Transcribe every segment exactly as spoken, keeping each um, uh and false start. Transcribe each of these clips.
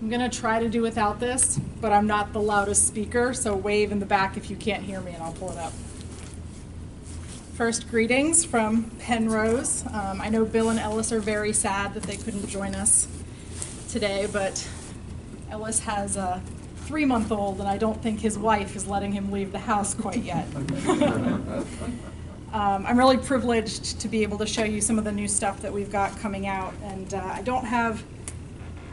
I'm going to try to do without this, but I'm not the loudest speaker, so wave in the back if you can't hear me and I'll pull it up. First, greetings from Penrose. Um, I know Bill and Ellis are very sad that they couldn't join us today, but Ellis has a three month old and I don't think his wife is letting him leave the house quite yet. Um, I'm really privileged to be able to show you some of the new stuff that we've got coming out, and uh, I don't have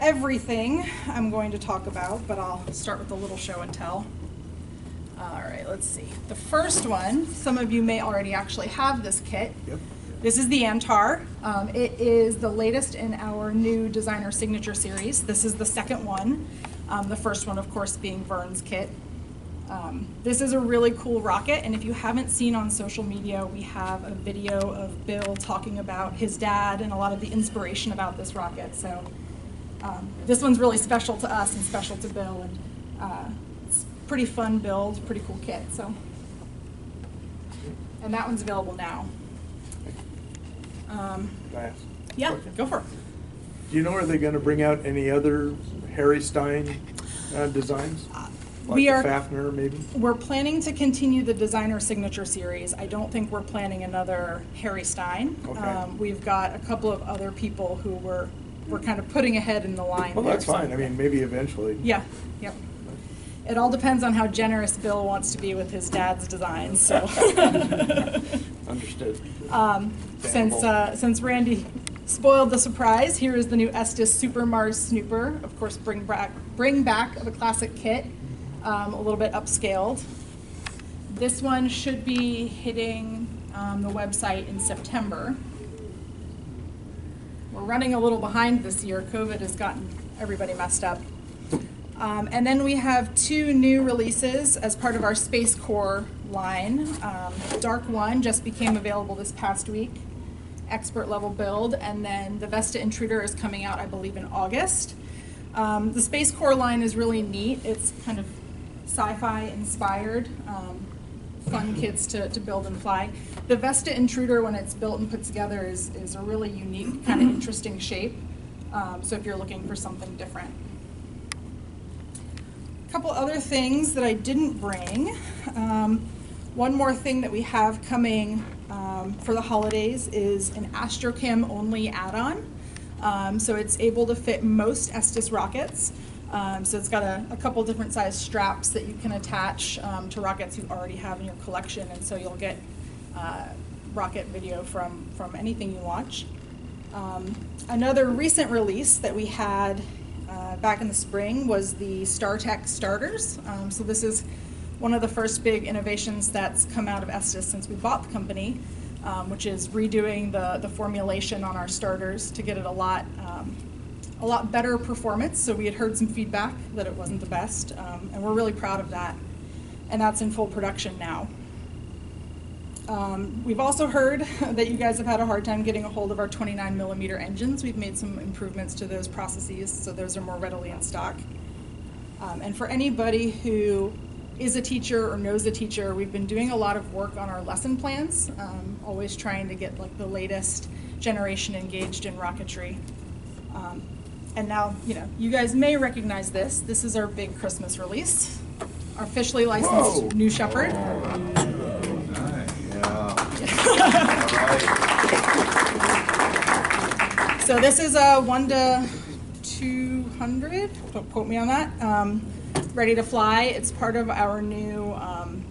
everything I'm going to talk about, but I'll start with a little show and tell. All right, let's see. The first one, some of you may already actually have this kit. Yep. This is the Antar. Um, it is the latest in our new Designer Signature series. This is the second one, um, the first one, of course, being Vern's kit. Um, this is a really cool rocket, and if you haven't seen on social media, we have a video of Bill talking about his dad and a lot of the inspiration about this rocket. So um, this one's really special to us and special to Bill, and uh, it's pretty fun build, pretty cool kit. So, and that one's available now. Um, Can I ask? Yeah, okay. Go for it. Do you know, are they going to bring out any other Harry Stein uh, designs? Uh, Like we are, Fafner, maybe? We're planning to continue the Designer Signature series. I don't think we're planning another Harry Stein. Okay. Um, we've got a couple of other people who we're, we're kind of putting ahead in the line. Well, that's fine. I mean, maybe eventually. Yeah, yep. It all depends on how generous Bill wants to be with his dad's designs. So. Understood. Um, since, uh, since Randy spoiled the surprise, here is the new Estes Super Mars Snooper. Of course, bring back, bring back of a classic kit. Um, a little bit upscaled. This one should be hitting um, the website in September. We're running a little behind this year. COVID has gotten everybody messed up. Um, and then we have two new releases as part of our Space Corps line. Um, Dark One just became available this past week, expert level build, and then the Vesta Intruder is coming out, I believe, in August. Um, the Space Corps line is really neat. It's kind of sci-fi inspired, um, fun kits to, to build and fly. The Vesta Intruder, when it's built and put together, is, is a really unique, kind of interesting shape, um, so if you're looking for something different. A couple other things that I didn't bring. Um, one more thing that we have coming um, for the holidays is an AstroCam only add-on. Um, so it's able to fit most Estes rockets. Um, so it's got a, a couple different size straps that you can attach um, to rockets you already have in your collection, and so you'll get uh, rocket video from, from anything you launch. Um, another recent release that we had uh, back in the spring was the StarTech starters. Um, so this is one of the first big innovations that's come out of Estes since we bought the company. Um, which is redoing the, the formulation on our starters to get it a lot, um, a lot better performance. So we had heard some feedback that it wasn't the best, um, and we're really proud of that. And that's in full production now. Um, we've also heard that you guys have had a hard time getting a hold of our twenty-nine millimeter engines. We've made some improvements to those processes, so those are more readily in stock. Um, and for anybody who is a teacher or knows a teacher, we've been doing a lot of work on our lesson plans, um, always trying to get like the latest generation engaged in rocketry. Um, and now, you know, you guys may recognize this. This is our big Christmas release, our officially licensed Whoa. New Shepard. Oh, nice. Yeah. So this is a one to two hundred, don't quote me on that. Um, ready to fly. It's part of our new um,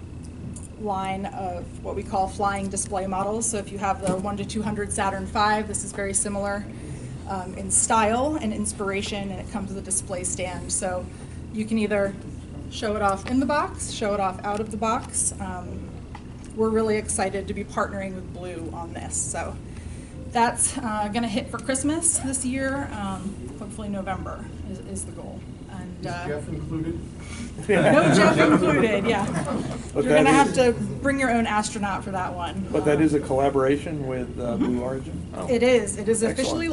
line of what we call flying display models. So if you have the one to two hundred Saturn five, this is very similar um, in style and inspiration, and it comes with a display stand. So you can either show it off in the box, show it off out of the box. Um, we're really excited to be partnering with Blue on this. So that's uh, gonna hit for Christmas this year. Um, hopefully November is, is the goal. And, uh, Jeff included? No Jeff included, yeah. But you're going to have to bring your own astronaut for that one. But um, that is a collaboration with uh, Blue Origin? Oh. It is. It is officially Excellent.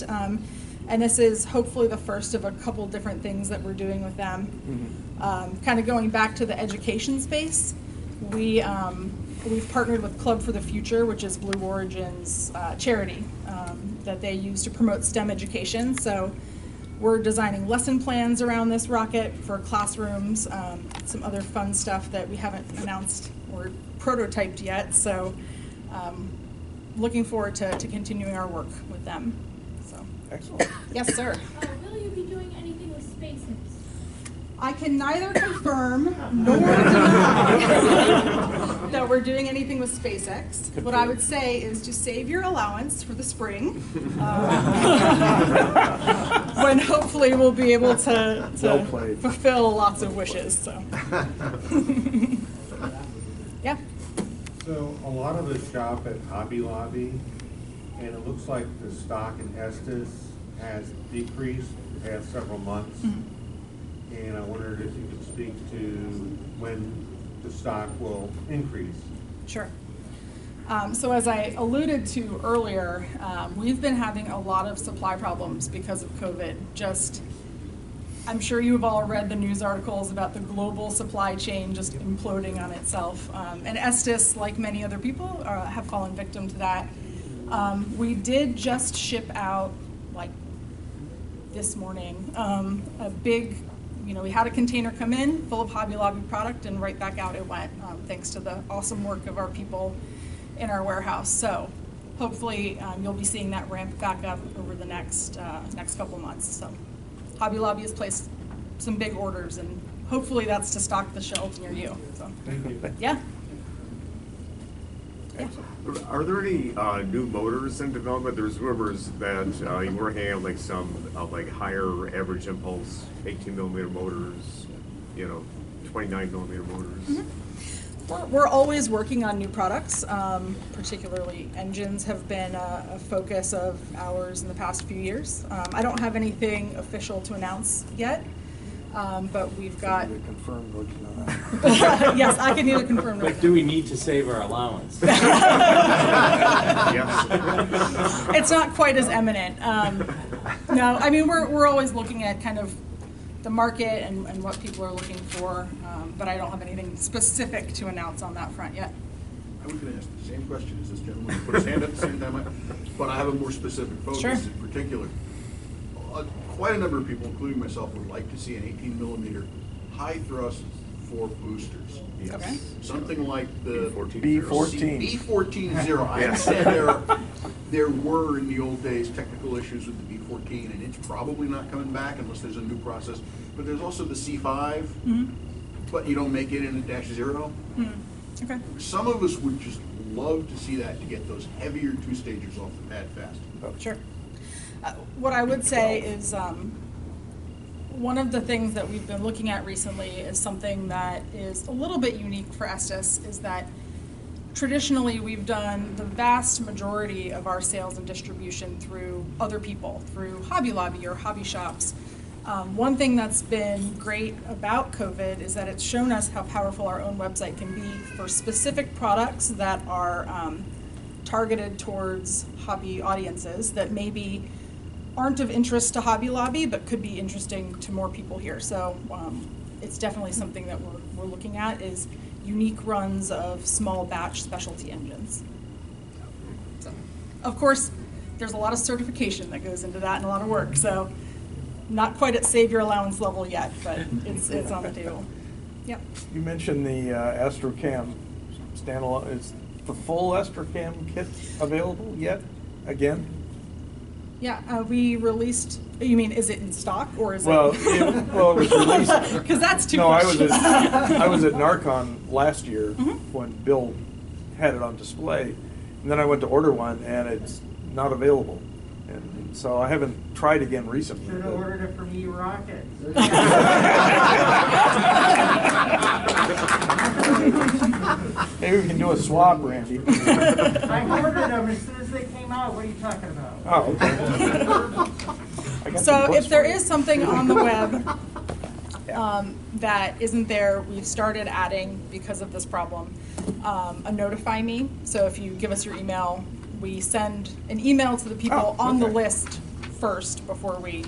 licensed. Um, and this is hopefully the first of a couple different things that we're doing with them. Mm-hmm. um, kind of going back to the education space, we, um, we've partnered with Club for the Future, which is Blue Origin's uh, charity um, that they use to promote STEM education. So We're designing lesson plans around this rocket for classrooms, um, some other fun stuff that we haven't announced or prototyped yet, so um, looking forward to, to continuing our work with them. So. Excellent. Yes, sir. Uh, will you be doing anything with SpaceX? I can neither confirm nor deny that we're doing anything with SpaceX. What I would say is to save your allowance for the spring, uh, when hopefully we'll be able to, to well played. fulfill lots of wishes. So, yeah. So a lot of us shop at Hobby Lobby, and it looks like the stock in Estes has decreased the past several months. Mm-hmm. And I wondered if you could speak to when the stock will increase. Sure. Um, so as I alluded to earlier, um, we've been having a lot of supply problems because of COVID. Just, I'm sure you've all read the news articles about the global supply chain just imploding on itself. Um, and Estes, like many other people, uh, have fallen victim to that. Um, we did just ship out, like this morning, um, a big, You know, we had a container come in full of Hobby Lobby product, and right back out it went, um, thanks to the awesome work of our people in our warehouse. So hopefully um, you'll be seeing that ramp back up over the next uh, next couple months. So Hobby Lobby has placed some big orders, and hopefully that's to stock the shelves near you. So, yeah. Yeah. Are there any uh, new motors in development? There's rumors that uh, you were working on like some uh, like higher average impulse, eighteen millimeter motors, you know, twenty-nine millimeter motors. Mm-hmm. We're, we're always working on new products. Um, particularly engines have been a, a focus of ours in the past few years. Um, I don't have anything official to announce yet. Um, but we've got. Confirmed working on that. Yes, I can either confirm. But do we need to save our allowance? Yes. It's not quite as eminent. Um, no, I mean we're we're always looking at kind of the market and, and what people are looking for, um, but I don't have anything specific to announce on that front yet. I was going to ask the same question as this gentleman. Put his hand up at the same time, but I have a more specific focus sure. in particular. Uh, Quite a number of people, including myself, would like to see an eighteen millimeter high thrust for boosters. Yes. Okay. Something like the B fourteen. B fourteen zero. I understand there, there were in the old days technical issues with the B fourteen, and it's probably not coming back unless there's a new process. But there's also the C five, mm-hmm. but you don't make it in a dash zero. Mm-hmm. Okay. Some of us would just love to see that to get those heavier two-stagers off the pad fast. Oh. Sure. Uh, what I would say is um, one of the things that we've been looking at recently is something that is a little bit unique for Estes, is that traditionally we've done the vast majority of our sales and distribution through other people, through Hobby Lobby or hobby shops. Um, one thing that's been great about COVID is that it's shown us how powerful our own website can be for specific products that are um, targeted towards hobby audiences that maybe aren't of interest to Hobby Lobby, but could be interesting to more people here. So um, it's definitely something that we're, we're looking at, is unique runs of small batch specialty engines. So, of course, there's a lot of certification that goes into that and a lot of work. So not quite at save your allowance level yet, but it's, it's on the table. Yep. You mentioned the uh, AstroCam standalone. Is the full AstroCam kit available yet again? Yeah, uh, we released, you mean, is it in stock, or is well, it? it? Well, it was released. Because that's too no, much. No, I, was at, I was at Narcon last year mm-hmm. when Bill had it on display, and then I went to order one, and it's not available. And so I haven't tried again recently. You should have ordered it from E Rocket. Maybe we can do a swap, Randy. I ordered them as soon as they came out. What are you talking about? Oh, okay. So if there is something on the web um, that isn't there, we've started adding, because of this problem, um, a notify me. So if you give us your email, we send an email to the people oh, okay. on the list first before we,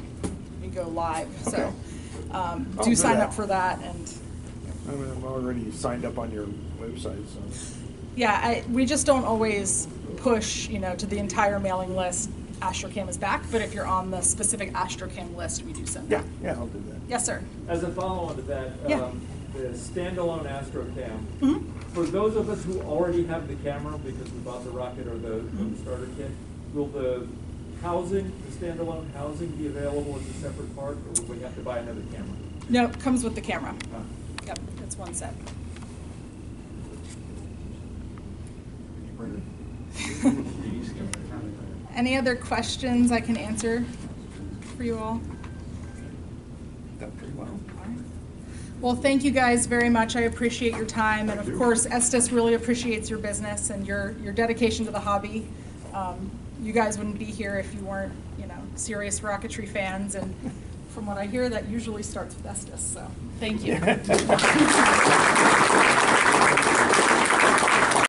we go live. Okay. So um, do, do sign that. up for that. And I mean, I'm already signed up on your website. So. Yeah, I, we just don't always push, you know, to the entire mailing list. AstroCam is back, but if you're on the specific AstroCam list, we do send that. Yeah, yeah, I'll do that. Yes, sir. As a follow-on to that, yeah. um, the standalone AstroCam, mm-hmm. for those of us who already have the camera because we bought the rocket or the, mm-hmm. or the starter kit, will the housing, the standalone housing, be available as a separate part, or will we have to buy another camera? No, it comes with the camera. Huh. Yep, that's one set. Any other questions I can answer for you all? That pretty well. All right. Well, thank you guys very much. I appreciate your time, and of course, Estes really appreciates your business and your your dedication to the hobby. Um, you guys wouldn't be here if you weren't, you know, serious rocketry fans. And from what I hear, that usually starts with Estes. So, thank you.